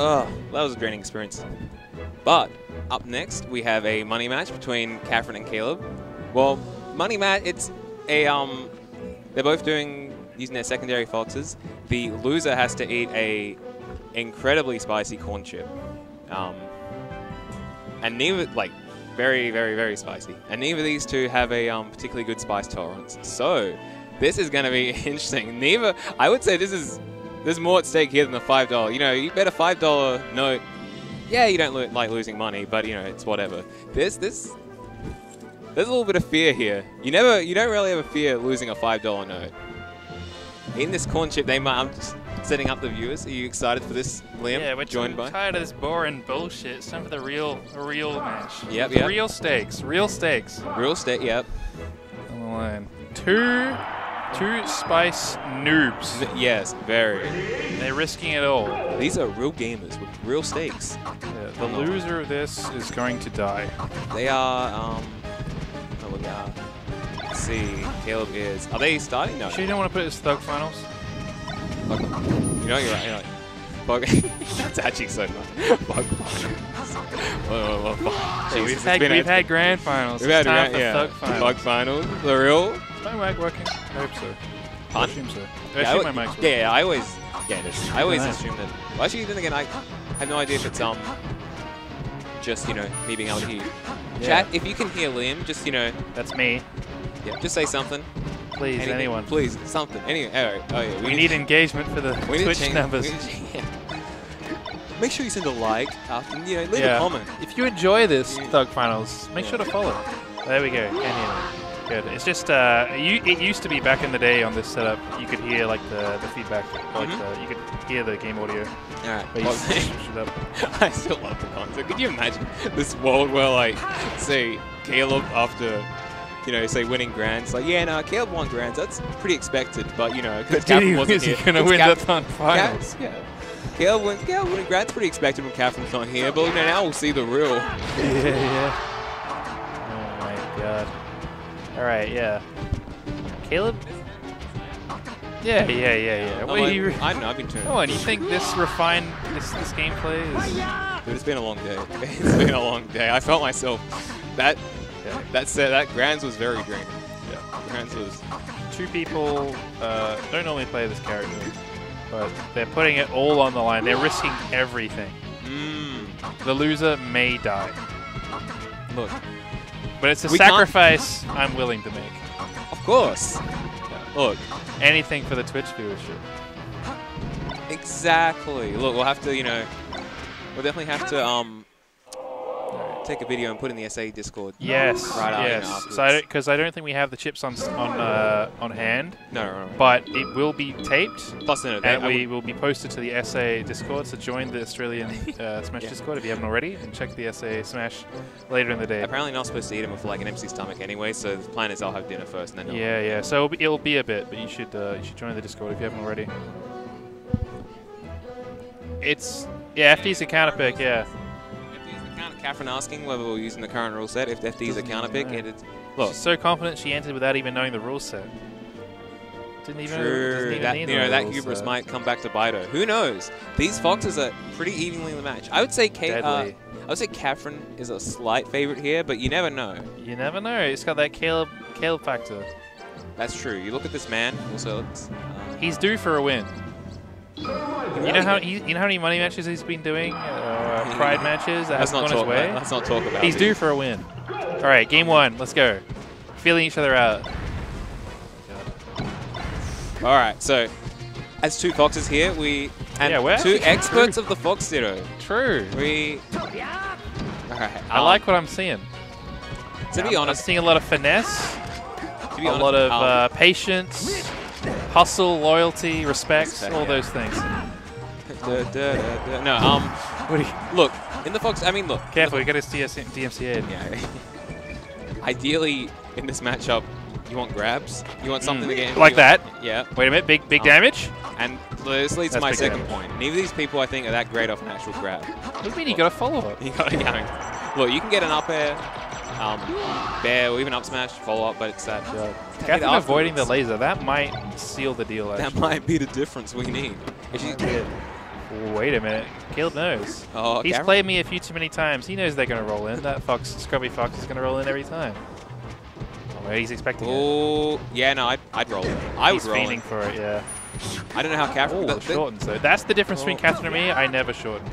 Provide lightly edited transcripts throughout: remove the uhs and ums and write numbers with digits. Oh, that was a draining experience. But up next, we have a money match between Katherine and Caleb. Well, money match, it's a, they're both doing, using their secondary foxes. The loser has to eat a incredibly spicy corn chip. And neither, like, very, very, very spicy. And neither of these two have a particularly good spice tolerance. So this is going to be interesting. Neither, I would say this is, there's more at stake here than the $5. You know, you bet a $5 note. Yeah, you don't like losing money, but you know, it's whatever. There's a little bit of fear here. You don't really ever fear losing a $5 note. In this corn chip, they might, I'm just setting up the viewers. Are you excited for this, Liam? Yeah, we're tired of this boring bullshit. It's time for the real match. Yep, yep. Real stakes, real stakes. Real stake, yep. On the line. Two spice noobs. Yes, very. They're risking it all. These are real gamers with real stakes. Yeah, the loser of this is going to die. They are, oh, look out. Let's see, Caleb is, are they starting? No. Sure you don't want to put it as Thug Finals? Bug. You know, you're right, you're like, Bug. That's actually so fun. Bug. Whoa, whoa, whoa, whoa. Jesus, we've had Grand Finals. We've had Thug Finals. Bug Finals, the real. My mic working? I hope so. I assume so. I assume my mic's working. Yeah, I always, yeah, it is. I always assume that. Well, actually, then again, I have no idea if it's just, you know, me being able to hear you. Yeah. Chat, if you can hear Liam, just, you know. That's me. Yeah, just say something. Please, anyone. Please, something. Anyway, all right. Oh, yeah, we need engagement for the Twitch numbers. Make sure you send a like after, you know, leave a comment. If you enjoy this Thug Finals, make sure to follow. There we go. Anyway. Good. It's just, it used to be back in the day on this setup, you could hear like the feedback, like you could hear the game audio. Alright. I still love the concept. Could you imagine this world where like, say, Caleb after, you know, say winning Grands, like, yeah, no, Caleb won Grands, that's pretty expected, but you know, because Catherine wasn't here. Going to win the finals. Yeah. Caleb winning Grands, pretty expected when Catherine's not here, but you know, now we'll see the real. Yeah, yeah. Oh my god. Alright, yeah. Caleb? Yeah. No, I don't know, I've been turned. Come on, you think this refined, this gameplay is... Dude, it's been a long day. It's been a long day. I felt myself. That Grands was very draining. Yeah, Grands was... Two people don't normally play this character, but they're putting it all on the line. They're risking everything. Mm. The loser may die. Look. But it's a sacrifice I'm willing to make. Of course. Yeah. Look. Anything for the Twitch viewership. Exactly. Look, we'll have to, you know, we'll definitely have to take a video and put in the SA Discord. Yes. Right, yes. Because so I don't think we have the chips on hand. No. But it will be taped. Plus, no, and we will be posted to the SA Discord. So join the Australian Smash Discord if you haven't already, and check the SA Smash later in the day. Apparently, not supposed to eat them with like an empty stomach anyway. So the plan is I'll have dinner first, and then. Yeah. So it'll be a bit, but you should join the Discord if you haven't already. It's FD's a counter pick, yeah. Katherine asking whether we're using the current rule set, if FD is a counter pick. And it's, look. She's so confident she entered without even knowing the rule set. Didn't even know that, you know, that hubris might come back to bite her. Who knows? These foxes are pretty evenly in the match. I would say Katherine is a slight favorite here, but you never know. You never know. It's got that Caleb factor. That's true. You look at this man. Also, he's due for a win. You know how many money matches he's been doing? Pride matches that haven't gone his way? Let's not talk about it. He's due for a win. All right, game one. Let's go. Feeling each other out. All right, so as two foxes here, two experts of the fox ditto. True. All right. I like what I'm seeing. To be honest, I'm seeing a lot of finesse, a lot of patience. Hustle, loyalty, respect, all those things. No, look, in the Fox, I mean, look. Careful, you get his DMCA'd. Yeah. Ideally, in this matchup, you want grabs. You want something to get in. Like that? Yeah. Wait a minute, big damage? And this leads to my second point. Neither of these people, I think, are that great off an actual grab. What do you mean you got a follow-up? You got a look, you can get an up air, bear, or even up smash, follow up, but it's that. Katherine avoiding the laser, that might seal the deal, actually. That might be the difference we need. If she, Wait a minute. Caleb knows. Oh, he's played me a few too many times. He knows they're going to roll in. That Fox, Scrubby Fox is going to roll in every time. Oh, he's expecting it. Yeah, no, I'd roll in. He's fiending for it, yeah. I don't know how Katherine... shortens, though. That's the difference between Katherine and me. I never shorten.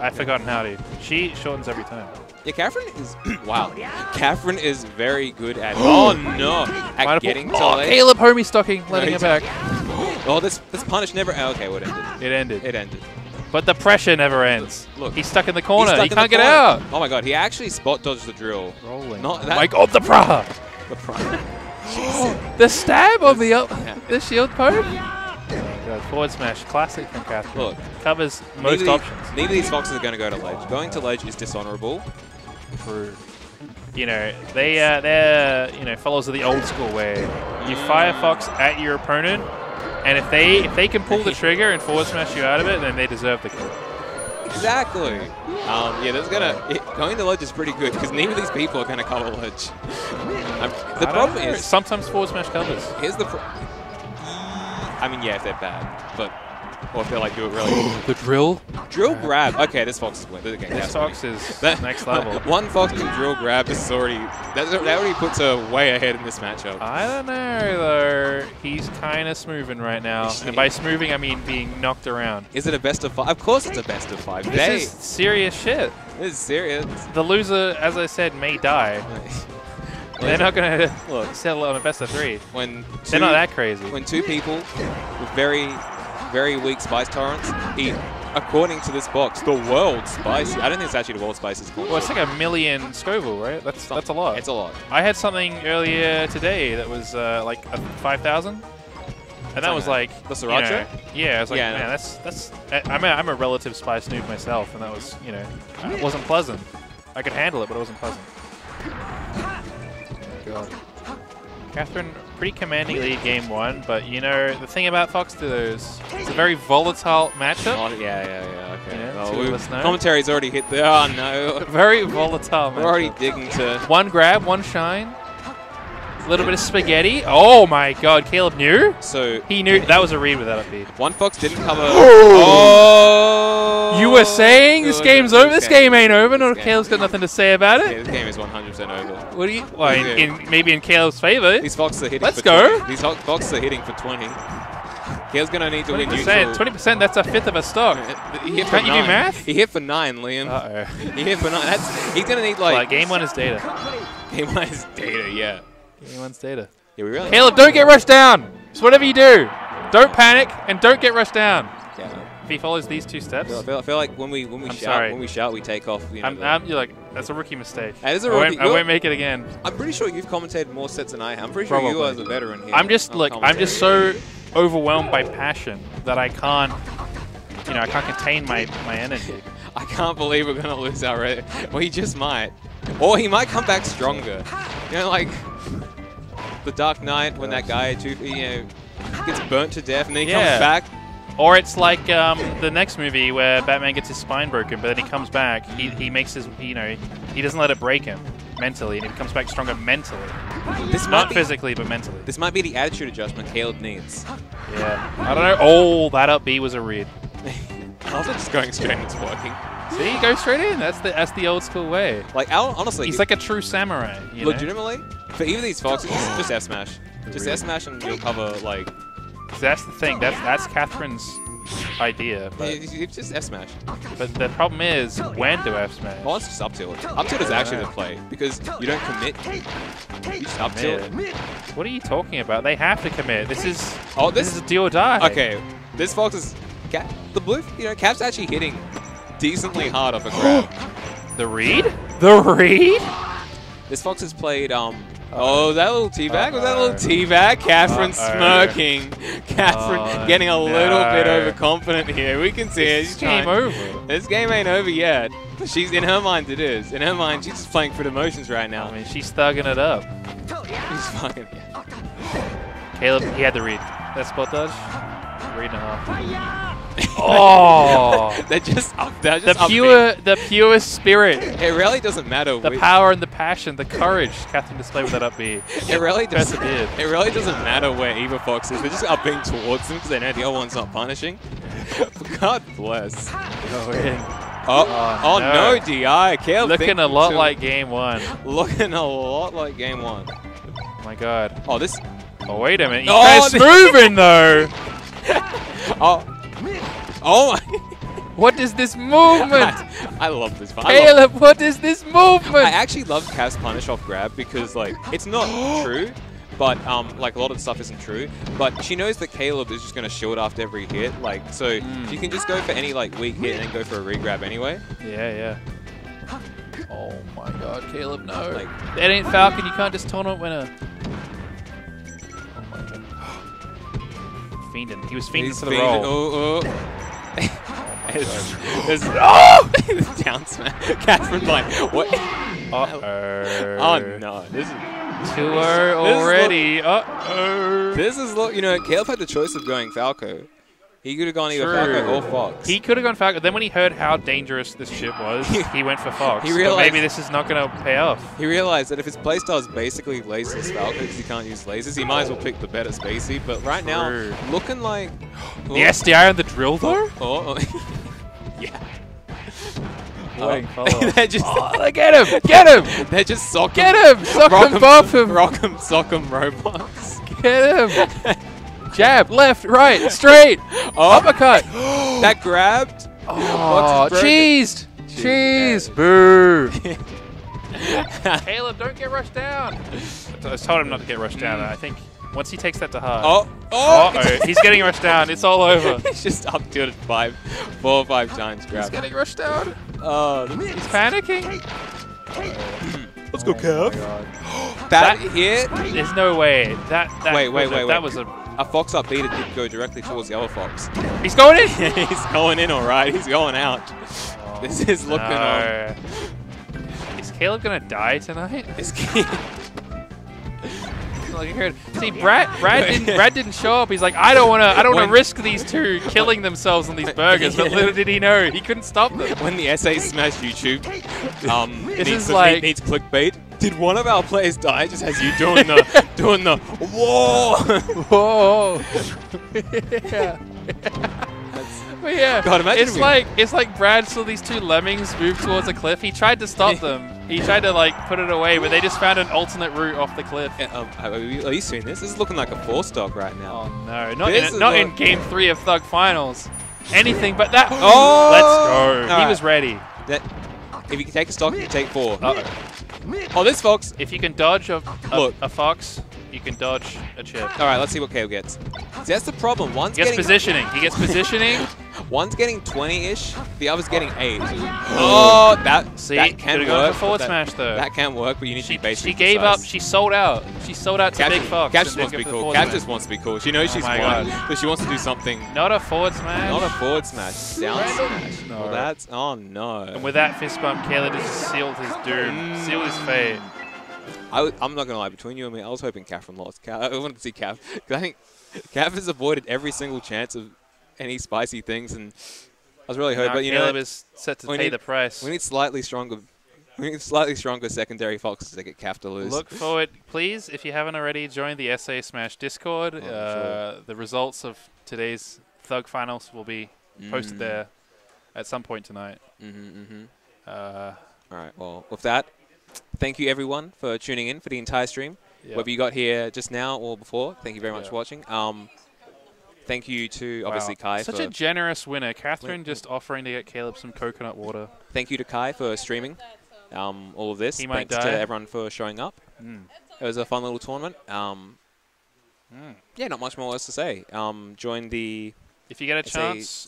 I've forgotten how to. She shortens every time. Yeah, Katherine is... wow. Katherine is very good at... oh, no. At getting to... oh, Caleb homie stocking. Letting him back. Oh, this punish never... oh, okay, what ended? It ended. But the pressure never ends. Look. He's stuck in the corner. He can't get out. Oh, my God. He actually spot dodged the drill. Rolling. Not that... oh, my God. The pra! The pra. The stab on the... the shield poke? Forward smash, classic from Katherine. Look, covers most options. Neither of these Foxes are going to go to ledge. Going to ledge is dishonorable. True. You know, they're followers of the old school where you fire Fox at your opponent, and if they can pull the trigger and forward smash you out of it, then they deserve the kill. Exactly. Yeah, that's going to ledge is pretty good because neither of these people are going to cover ledge. The problem is sometimes forward smash covers. Here's the problem. I mean, yeah, if they're bad, but... or if they're like, do it really... the drill? Drill grab. Okay, this Fox is winning. This Fox is next level. One Fox and drill grab is already... that already puts her way ahead in this matchup. I don't know, though. He's kind of smoothing right now. And by smoothing, I mean being knocked around. Is it a best of 5? Of course it's a best of 5. This is serious shit. This is serious. The loser, as I said, may die. They're not going to settle on a best of 3. They're not that crazy. When two people with very, very weak spice tolerance eat, according to this box, the world's spicy. I don't think it's actually the world's spiciest. Well, it's like a million Scoville, right? That's a lot. It's a lot. I had something earlier today that was like 5,000. And that was like... the sriracha? Yeah, I was like, yeah, man, I'm a relative spice noob myself, and that was, it wasn't pleasant. I could handle it, but it wasn't pleasant. God. Katherine pretty commanding lead game 1, but the thing about Fox is it's a very volatile matchup. Yeah, okay. Commentary's already hit there. Oh no. Very volatile matchup. We're already digging to... one grab, one shine. A little bit of spaghetti. Oh my God, Caleb knew? So he knew. That was a read without a beat. One Fox didn't cover... oh! You were saying this game's over? This game ain't over. Caleb's got nothing to say about it. Yeah, this game is 100% over. What do you... well, maybe in Caleb's favor. These Foxes are hitting... let's go. 20. These Foxes are hitting for 20. Caleb's going to need to win neutral. 20%, that's a fifth of a stock. He hit for 9. Can't you do math? He hit for 9, Liam. Uh-oh. He hit for 9. He's going to need like... well, game 1 is data. Game 1 is data, yeah. Anyone's data. Yeah, we really... Caleb, don't get rushed down. So whatever you do, don't panic and don't get rushed down. Yeah. If he follows these two steps, I feel like when we shout, we take off. You're like, that's a rookie mistake. That is a rookie. I won't make it again. I'm pretty sure you've commentated more sets than I have. I'm pretty sure you are the veteran here. I'm just so overwhelmed by passion that I can't, I can't contain my energy. I can't believe we're gonna lose our rating. Well, he just might, or he might come back stronger. The Dark Knight, when that guy gets burnt to death and then he comes back. Or it's like the next movie where Batman gets his spine broken, but then he comes back. He makes his, he doesn't let it break him mentally, and he comes back stronger mentally. Not physically, but mentally. This might be the attitude adjustment Caleb needs. Yeah. I don't know. Oh, that up B was a read. I was just going straight and it's working. See, go straight in. That's the old school way. Like, honestly, he's like a true samurai. Legitimately, for even these Foxes, just F smash, just F smash, and you'll cover like. That's the thing. That's Katherine's idea. But it's just F smash. But the problem is, when do F smash? Oh, it's just up tilt. Up tilt is actually the play because you don't commit. You just up tilt. What are you talking about? They have to commit. This is a do or die. Okay, this Fox is the blue. Cap's actually hitting decently hard off a grab. The read? The read? This Fox has played, oh, that little teabag? Was that little teabag? Katherine smirking. Katherine getting a little bit overconfident here. We can see it. This game over. This game ain't over yet. She's, in her mind, it is. In her mind, she's just playing for the emotions right now. I mean, she's thugging it up. She's fucking... Caleb, he had the read. That spot dodge? Read and a half. Oh! The pure spirit. It really doesn't matter. The power and the passion, the courage Katherine displayed with that up B. It really doesn't matter where either Fox is. They're just upping towards him because they know the other one's not punishing. God bless. Go in. Oh no, DI. Caleb looking a lot like game one. Looking a lot like game one. Oh my God. Oh, this. Oh, wait a minute. He's moving though. Oh my. What is this movement? I love this fight. Caleb, what is this movement? I actually love Kaz punish off grab because, like, it's not true, but, like, a lot of the stuff isn't true. But she knows that Caleb is just going to shield after every hit. Like, so you can just go for any, like, weak hit and then go for a re-grab anyway. Yeah, yeah. Oh, my God, Caleb, no. Like, that ain't Falcon. You can't just taunt winner. Oh, my God. Fiendin'. He was fiending for the roll. There's down smash. Katherine like, what? Uh-oh. Oh, no. This is 2-0 already. Uh-oh. This is, look, you know, Caleb had the choice of going Falco. He could have gone either Falco or Fox. He could have gone Falco. Then when he heard how dangerous this ship was, he went for Fox. He realized, but maybe this is not going to pay off. He realized that if his playstyle is basically lasers Falco, because he can't use lasers, he might as well pick the better spacey. But right now, looking like... Oh. The SDR and the drill, though? Oh. Yeah. They get him! Get him! They're just sock him. Get him! Sock him, buff him! Rock him, sock him, Roblox. Get him! Jab, left, right, straight! Uppercut! That grabbed! Oh, cheesed! Cheese! Boo! Caleb, don't get rushed down! I told him not to get rushed down, I think. Once he takes that to heart. Uh-oh. He's getting rushed down. It's all over. He's just up tilted 4 or 5 times. Grab. He's getting rushed down. He's panicking. Let's go, Kev. That hit? There's no way. Wait. That was a Fox up beater did go directly towards the other Fox. He's going in. He's going in, all right. He's going out. Oh, this is looking Is Caleb going to die tonight? See, Brad didn't show up. He's like, I don't want to risk these two killing themselves on these burgers. But little did he know, he couldn't stop them. When the SA Smash YouTube needs clickbait, did one of our players die? Just has you doing the whoa, whoa. Yeah. But yeah, God, it's like Brad saw these two lemmings move towards a cliff. He tried to stop them. He tried to like put it away, but they just found an alternate route off the cliff. Are you seeing this? This is looking like a 4-stock right now. Oh no, not in Game 3 of Thug Finals. Anything but that. Oh, let's go. Right. He was ready. If you can take a stock, you take 4. Oh, this Fox. If you can dodge a Fox. You can dodge a chip. All right, let's see what KO gets. See, that's the problem. He gets positioning. One's getting 20-ish. The other's getting 8. Oh, that can work. Gone for forward smash though. That can work, but you need to be basic. She gave up. She sold out. She sold out to Big Fox. Cap just wants to be cool. Cap just wants to be cool. She knows she's won, but she wants to do something. Not a forward smash. Not a forward smash. Down smash. No. Well, that's And with that fist bump, Caleb just sealed his doom, sealed his fate. I'm not going to lie, between you and me, I was hoping Katherine lost. I wanted to see Kath, because I think Kath has avoided every single chance of any spicy things, and I was really hoping, but you know, Caleb is set to pay the price. We need slightly stronger secondary foxes to get Kath to lose. Look forward, please, if you haven't already, join the SA Smash Discord. Sure. The results of today's Thug Finals will be posted there at some point tonight. All right, well, with that, thank you, everyone, for tuning in for the entire stream. Yep. Whether you got here just now or before, thank you very much for watching. Thank you to, obviously, Kai. Such a generous winner. Katherine just offering to get Caleb some coconut water. Thank you to Kai for streaming all of this. Thanks to everyone for showing up. It was a fun little tournament. Yeah, not much more else to say. Join the... If you get a chance,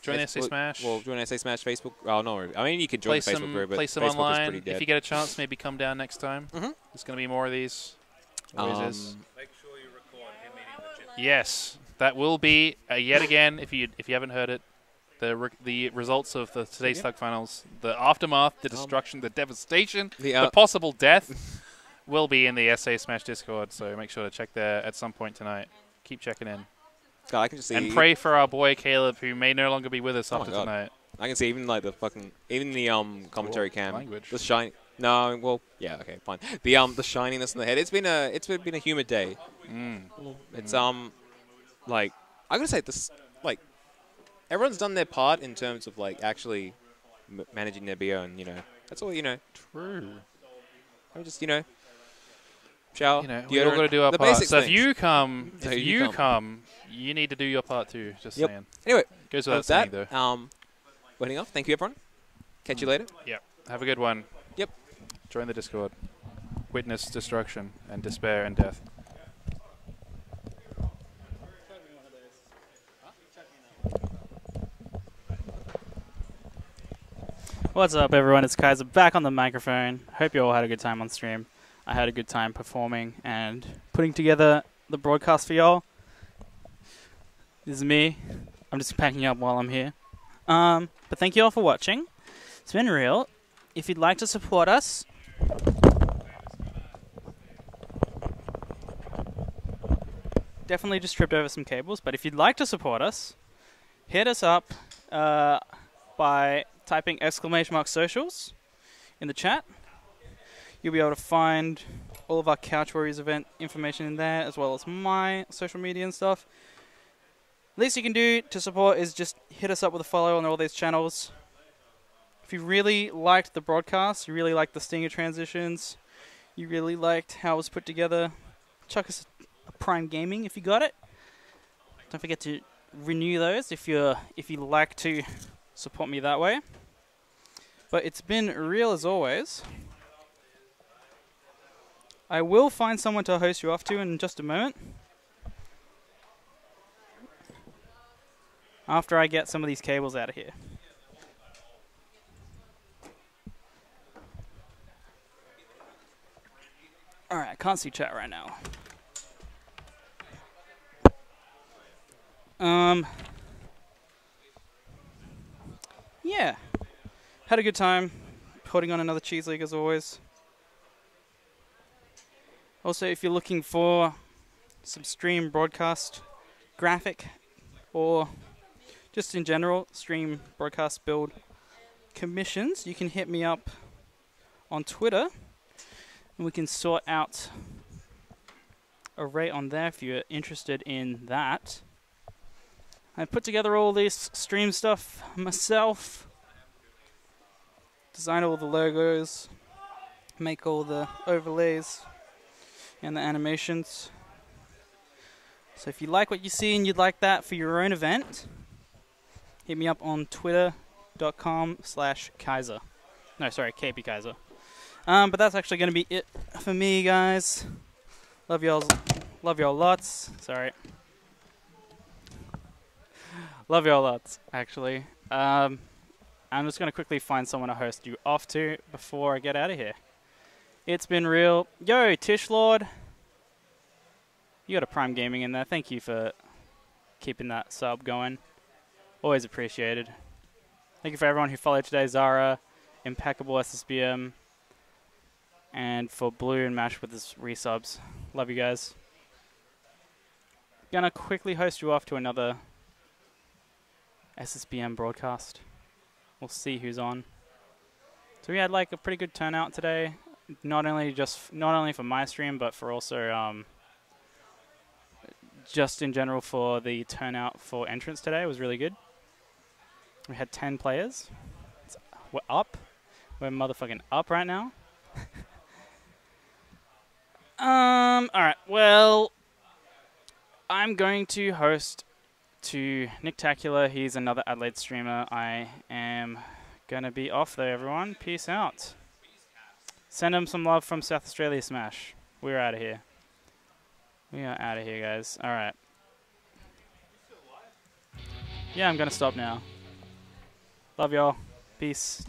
join SA Smash. Well, join SA Smash Facebook. Oh, no. I mean, you could join the Facebook group, but Facebook online. Is pretty dead. If you get a chance, maybe come down next time. There's going to be more of these. Make sure you record him eating the chip. Yes. That will be, yet again, if you haven't heard it, the results of today's Thug Finals, the aftermath, the destruction, the devastation, the possible death will be in the SA Smash Discord. So make sure to check there at some point tonight. Keep checking in. God, I can just see and pray for our boy Caleb, who may no longer be with us after tonight. I can see even like the fucking commentary cam. Language. The shine. No, well, yeah, okay, fine. The shininess in the head. It's been a humid day. It's like I gotta say this, like everyone's done their part in terms of like actually managing their beer, and you know that's all, you know. True. I just, you know, shower. You know, we all got to do our part. So if you come, you need to do your part too. Just saying. Anyway, goes without saying though. Winding off. Thank you, everyone. Catch you later. Yep. Have a good one. Yep. Join the Discord. Witness destruction and despair and death. What's up, everyone? It's Kaiza back on the microphone. Hope you all had a good time on stream. I had a good time performing and putting together the broadcast for y'all. This is me. I'm just packing up while I'm here. But thank you all for watching. It's been real. If you'd like to support us, definitely just tripped over some cables. But if you'd like to support us, hit us up by typing !socials in the chat. You'll be able to find all of our CouchWarriors event information in there, as well as my social media and stuff. Least you can do to support is just hit us up with a follow on all these channels. If you really liked the broadcast, you really liked the stinger transitions, you really liked how it was put together, chuck us a Prime Gaming if you got it. Don't forget to renew those if you like to support me that way. But it's been real as always. I will find someone to host you off to in just a moment, after I get some of these cables out of here. Alright, I can't see chat right now. Yeah, had a good time putting on another Cheese League as always. Also, if you're looking for some stream broadcast graphic, or just in general stream broadcast build commissions, you can hit me up on Twitter and we can sort out a rate on there if you're interested in that. I put together all this stream stuff myself, design all the logos, make all the overlays and the animations. So if you like what you see and you'd like that for your own event, hit me up on twitter.com/Kaiser. No, sorry, KP Kaiser. But that's actually going to be it for me, guys. Love y'all lots. Sorry. Love y'all lots, actually. I'm just going to quickly find someone to host you off to before I get out of here. It's been real. Yo, Tishlord. You got a Prime Gaming in there. Thank you for keeping that sub going. Always appreciated. Thank you for everyone who followed today. Zara, Impeccable SSBM, and for Blue and Mash with his resubs. Love you guys. Gonna quickly host you off to another SSBM broadcast. We'll see who's on. So we had like a pretty good turnout today, not only for my stream, but for also just in general for the turnout for entrance today. It was really good. We had 10 players. We're up. We're motherfucking up right now. All right. Well, I'm going to host to Nicktacular. He's another Adelaide streamer. I am gonna be off though, everyone. Peace out. Send him some love from South Australia Smash. We're out of here. We are out of here, guys. All right. Yeah, I'm gonna stop now. Love y'all. Peace.